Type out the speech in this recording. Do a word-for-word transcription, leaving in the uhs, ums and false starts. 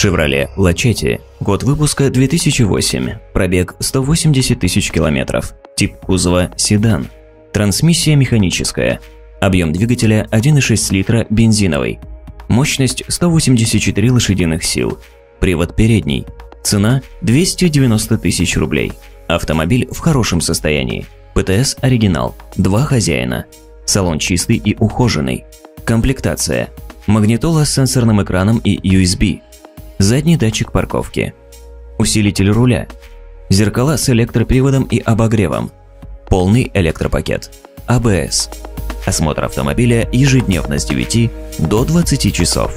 Chevrolet Lacceti, год выпуска две тысячи восемь, пробег сто восемьдесят тысяч километров, тип кузова седан, трансмиссия механическая, объем двигателя один и шесть литра бензиновый, мощность сто восемьдесят четыре лошадиных сил, привод передний, цена двести девяносто тысяч рублей, автомобиль в хорошем состоянии, ПТС оригинал, два хозяина, салон чистый и ухоженный, комплектация: магнитола с сенсорным экраном и ю эс би, задний датчик парковки, усилитель руля, зеркала с электроприводом и обогревом, полный электропакет, а бэ эс. Осмотр автомобиля ежедневно с девяти до двадцати часов.